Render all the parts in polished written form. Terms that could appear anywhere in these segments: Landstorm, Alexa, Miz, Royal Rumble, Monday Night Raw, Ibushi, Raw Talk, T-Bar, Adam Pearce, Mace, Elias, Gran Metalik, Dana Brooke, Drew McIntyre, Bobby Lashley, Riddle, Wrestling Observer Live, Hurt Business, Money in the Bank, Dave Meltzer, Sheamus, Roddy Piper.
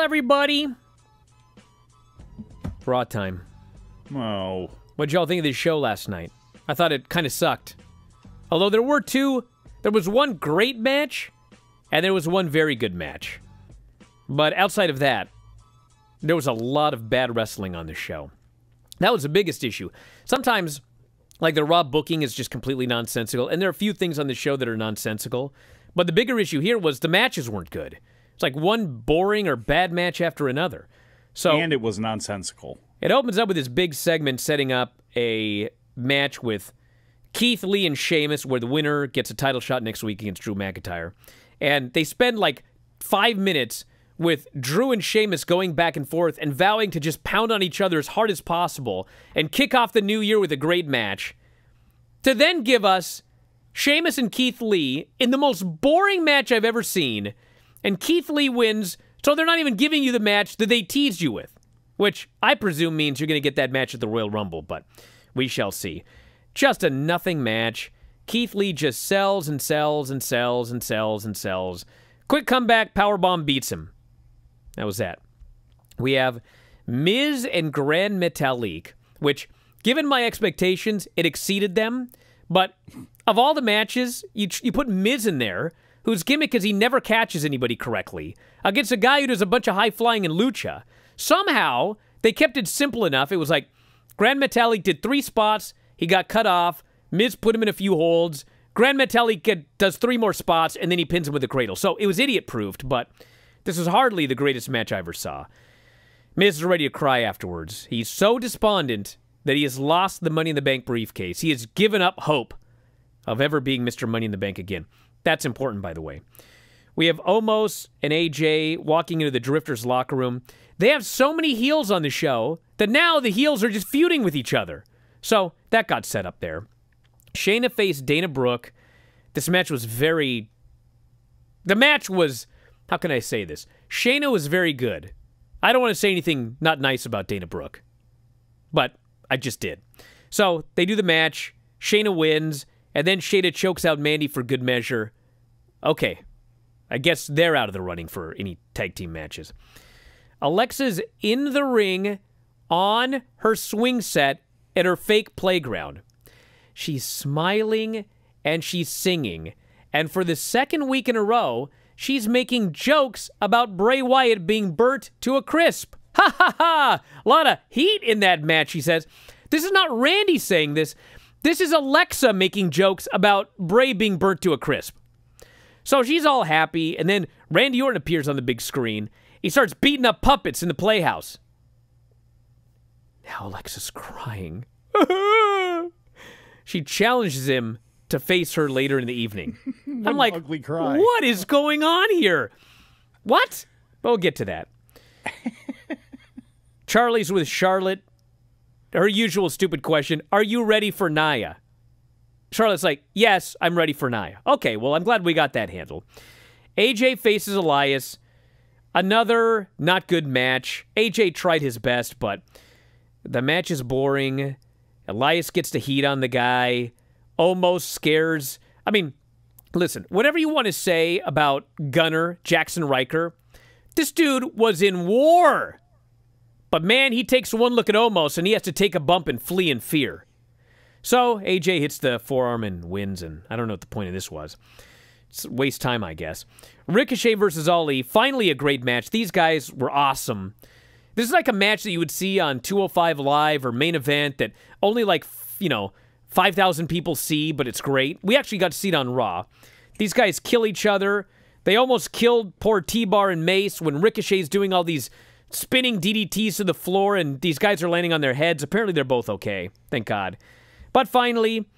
everybody. Raw time. Oh. What'd y'all think of this show last night? I thought it kind of sucked. Although there were two. There was one great match, and there was one very good match. But outside of that, there was a lot of bad wrestling on this show. That was the biggest issue. Sometimes, like, the Raw booking is just completely nonsensical, and there are a few things on the show that are nonsensical. But the bigger issue here was the matches weren't good. It's like one boring or bad match after another. So, and it was nonsensical. It opens up with this big segment setting up a match with Keith Lee and Sheamus, where the winner gets a title shot next week against Drew McIntyre. And they spend like 5 minutes with Drew and Sheamus going back and forth and vowing to just pound on each other as hard as possible and kick off the new year with a great match, to then give us Sheamus and Keith Lee in the most boring match I've ever seen. And Keith Lee wins, so they're not even giving you the match that they teased you with, which I presume means you're going to get that match at the Royal Rumble, but we shall see. Just a nothing match. Keith Lee just sells and sells and sells and sells and sells. Quick comeback, powerbomb beats him. That was that. We have Miz and Gran Metalik, which, given my expectations, it exceeded them. But of all the matches, you put Miz in there, whose gimmick is he never catches anybody correctly, against a guy who does a bunch of high-flying in lucha. Somehow, they kept it simple enough. It was like, Gran Metalik did 3 spots... He got cut off. Miz put him in a few holds. Gran Metalik does 3 more spots, and then he pins him with a cradle. So it was idiot-proofed, but this was hardly the greatest match I ever saw. Miz is ready to cry afterwards. He's so despondent that he has lost the Money in the Bank briefcase. He has given up hope of ever being Mr. Money in the Bank again. That's important, by the way. We have Omos and AJ walking into the Drifters' locker room. They have so many heels on the show that now the heels are just feuding with each other. So that got set up there. Shayna faced Dana Brooke. This match was very... The match was... How can I say this? Shayna was very good. I don't want to say anything not nice about Dana Brooke, but I just did. So they do the match. Shayna wins, and then Shayna chokes out Mandy for good measure. Okay. I guess they're out of the running for any tag team matches. Alexa's in the ring on her swing set at her fake playground. She's smiling and she's singing. And for the second week in a row, she's making jokes about Bray Wyatt being burnt to a crisp. Ha ha ha! A lot of heat in that match, she says. This is not Randy saying this. This is Alexa making jokes about Bray being burnt to a crisp. So she's all happy, and then Randy Orton appears on the big screen. He starts beating up puppets in the playhouse. Now Alexa's crying. She challenges him to face her later in the evening. I'm like, what is going on here? What? We'll get to that. Charlie's with Charlotte. Her usual stupid question, are you ready for Nia? Charlotte's like, yes, I'm ready for Nia. Okay, well, I'm glad we got that handled. AJ faces Elias. Another not good match. AJ tried his best, but... the match is boring. Elias gets the heat on the guy. Omos scares. I mean, listen, whatever you want to say about Gunner, Jackson Riker, this dude was in war. But man, he takes one look at Omos and he has to take a bump and flee in fear. So AJ hits the forearm and wins, and I don't know what the point of this was. It's a waste of time, I guess. Ricochet versus Ali, finally a great match. These guys were awesome. This is like a match that you would see on 205 Live or Main Event that only, like, you know, 5,000 people see, but it's great. We actually got to see it on Raw. These guys kill each other. They almost killed poor T-Bar and Mace when Ricochet's doing all these spinning DDTs to the floor, and these guys are landing on their heads. Apparently, they're both okay. Thank God. But finally,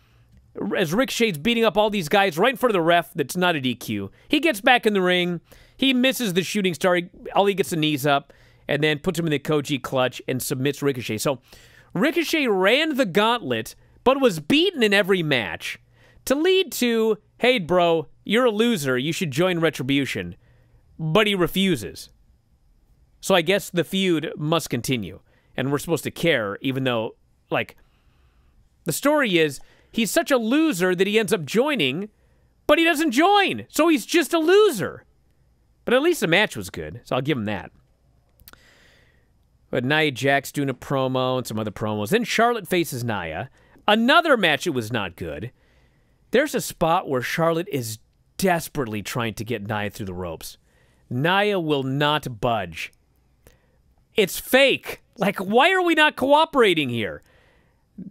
as Ricochet's beating up all these guys right in front of the ref that's not a DQ, he gets back in the ring. He misses the shooting star. Ali gets the knees up, and then puts him in the Koji clutch and submits Ricochet. So Ricochet ran the gauntlet, but was beaten in every match, to lead to, hey, bro, you're a loser. You should join Retribution. But he refuses. So I guess the feud must continue, and we're supposed to care, even though, like, the story is he's such a loser that he ends up joining, but he doesn't join. So he's just a loser. But at least the match was good, so I'll give him that. But Nia Jax doing a promo and some other promos. Then Charlotte faces Nia. Another match that was not good. There's a spot where Charlotte is desperately trying to get Nia through the ropes. Nia will not budge. It's fake. Like, why are we not cooperating here?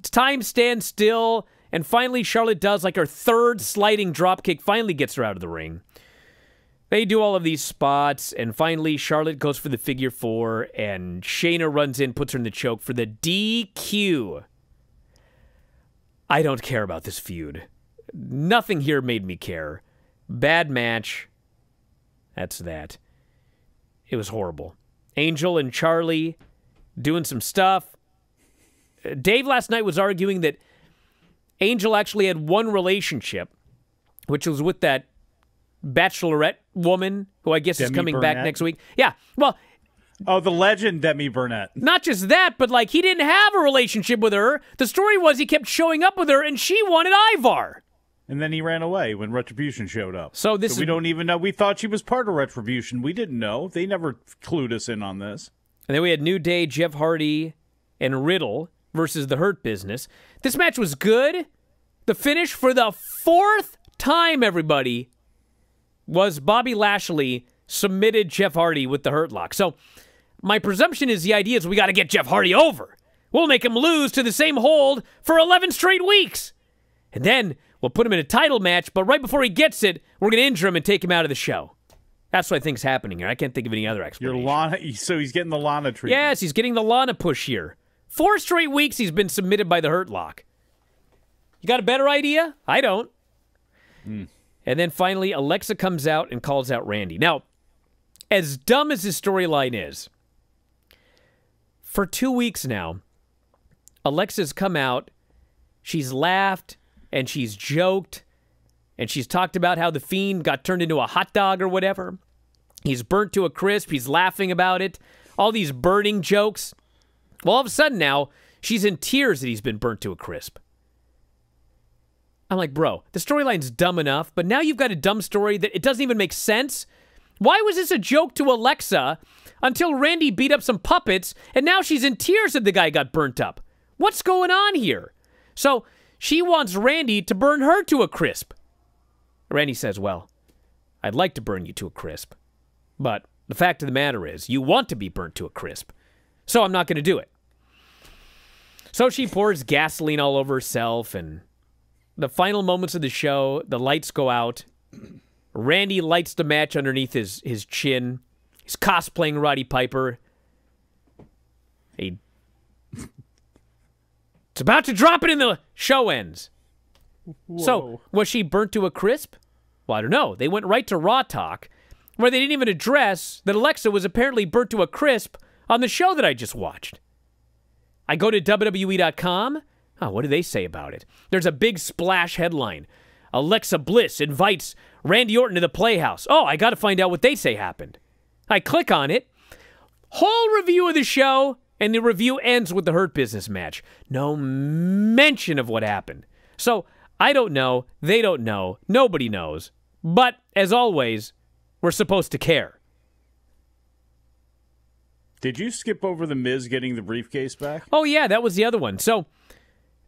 Time stands still. And finally, Charlotte does like her third sliding dropkick, finally gets her out of the ring. They do all of these spots, and finally, Charlotte goes for the figure four, and Shayna runs in, puts her in the choke for the DQ. I don't care about this feud. Nothing here made me care. Bad match. That's that. It was horrible. Angel and Charlie doing some stuff. Dave last night was arguing that Angel actually had one relationship, which was with that bachelorette woman, who I guess Demi is coming Burnett. Back next week. Yeah, well... Oh, the legend Demi Burnett. Not just that, but, like, he didn't have a relationship with her. The story was he kept showing up with her, and she wanted Ivar. And then he ran away when Retribution showed up. So this we don't even know. We thought she was part of Retribution. We didn't know. They never clued us in on this. And then we had New Day, Jeff Hardy, and Riddle versus the Hurt Business. This match was good. The finish for the fourth time, everybody, was Bobby Lashley submitted Jeff Hardy with the Hurt Lock. So my presumption is the idea is we got to get Jeff Hardy over. We'll make him lose to the same hold for 11 straight weeks. And then we'll put him in a title match, but right before he gets it, we're going to injure him and take him out of the show. That's what I think's happening here. I can't think of any other explanation. So he's getting the Lana treatment. Yes, he's getting the Lana push here. 4 straight weeks he's been submitted by the Hurt Lock. You got a better idea? I don't. Mm. And then finally, Alexa comes out and calls out Randy. Now, as dumb as his storyline is, for 2 weeks now, Alexa's come out, she's laughed, and she's joked, and she's talked about how The Fiend got turned into a hot dog or whatever. He's burnt to a crisp, he's laughing about it. All these burning jokes... Well, all of a sudden now, she's in tears that he's been burnt to a crisp. I'm like, bro, the storyline's dumb enough, but now you've got a dumb story that it doesn't even make sense. Why was this a joke to Alexa until Randy beat up some puppets, and now she's in tears that the guy got burnt up? What's going on here? So she wants Randy to burn her to a crisp. Randy says, well, I'd like to burn you to a crisp, but the fact of the matter is you want to be burnt to a crisp, so I'm not going to do it. So she pours gasoline all over herself, and the final moments of the show, the lights go out. Randy lights the match underneath his chin. He's cosplaying Roddy Piper. It's about to drop it, and the show ends. Whoa. So, was she burnt to a crisp? Well, I don't know. They went right to Raw Talk, where they didn't even address that Alexa was apparently burnt to a crisp on the show that I just watched. I go to WWE.com. Oh, what do they say about it? There's a big splash headline. Alexa Bliss invites Randy Orton to the Playhouse. Oh, I got to find out what they say happened. I click on it. Whole review of the show, and the review ends with the Hurt Business match. No mention of what happened. So, I don't know. They don't know. Nobody knows. But, as always, we're supposed to care. Did you skip over The Miz getting the briefcase back? Oh, yeah, that was the other one. So,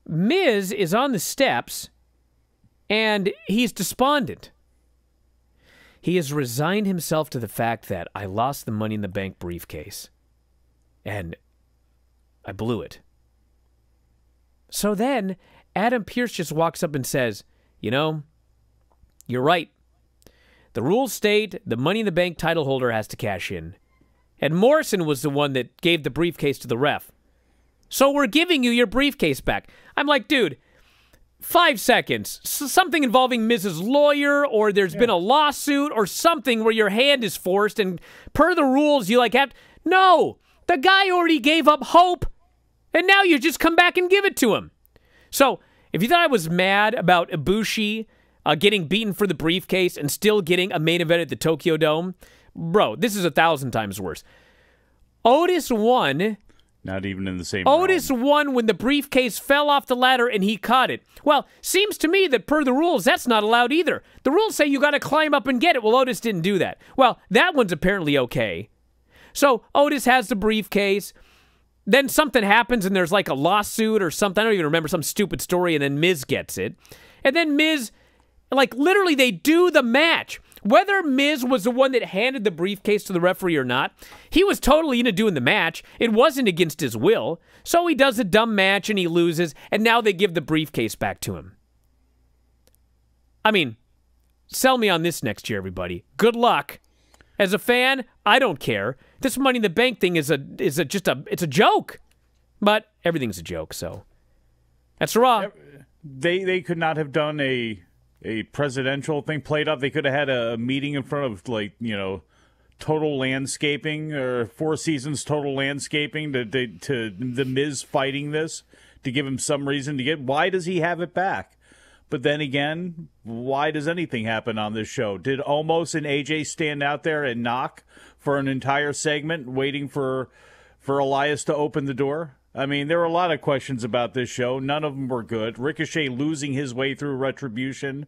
Miz is on the steps, and he's despondent. He has resigned himself to the fact that I lost the Money in the Bank briefcase, and I blew it. So then, Adam Pearce just walks up and says, you know, you're right. The rules state the Money in the Bank title holder has to cash in. And Morrison was the one that gave the briefcase to the ref. So we're giving you your briefcase back. I'm like, dude, 5 seconds. Something involving Miz's lawyer, or there's been a lawsuit or something where your hand is forced. And per the rules, you like have... No, the guy already gave up hope. And now you just come back and give it to him. So if you thought I was mad about Ibushi getting beaten for the briefcase and still getting a main event at the Tokyo Dome... Bro, this is 1,000 times worse. Otis won. Not even in the same round. Otis won when the briefcase fell off the ladder and he caught it. Well, seems to me that per the rules, that's not allowed either. The rules say you got to climb up and get it. Well, Otis didn't do that. Well, that one's apparently okay. So Otis has the briefcase. Then something happens and there's like a lawsuit or something. I don't even remember, some stupid story, and then Miz gets it. And then Miz, like literally they do the match. Whether Miz was the one that handed the briefcase to the referee or not, he was totally into doing the match. It wasn't against his will. So he does a dumb match and he loses, and now they give the briefcase back to him. I mean, sell me on this next year, everybody. Good luck. As a fan, I don't care. This Money in the Bank thing is just a joke. But everything's a joke, so. That's Raw. They could not have done a presidential thing played up. They could have had a meeting in front of, like, you know, Total Landscaping or Four Seasons Total Landscaping to the Miz fighting this to give him some reason to get. Why does he have it back? But then again, why does anything happen on this show? Did Omos and AJ stand out there and knock for an entire segment waiting for Elias to open the door? I mean, there were a lot of questions about this show. None of them were good. Ricochet losing his way through Retribution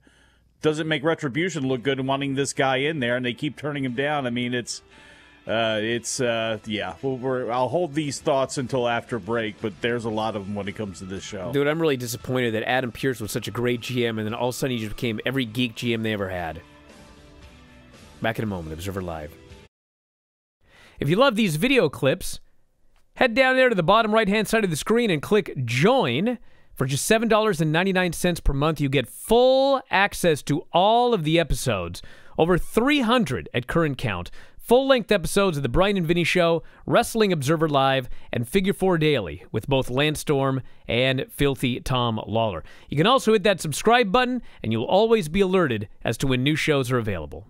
doesn't make Retribution look good, and wanting this guy in there, and they keep turning him down. I mean, yeah. I'll hold these thoughts until after break, but there's a lot of them when it comes to this show. Dude, I'm really disappointed that Adam Pearce was such a great GM, and then all of a sudden he just became every geek GM they ever had. Back in a moment, Observer Live. If you love these video clips, head down there to the bottom right-hand side of the screen and click Join. For just $7.99 per month, you get full access to all of the episodes. Over 300 at current count. Full-length episodes of The Brian and Vinny Show, Wrestling Observer Live, and Figure 4 Daily with both Landstorm and Filthy Tom Lawler. You can also hit that subscribe button, and you'll always be alerted as to when new shows are available.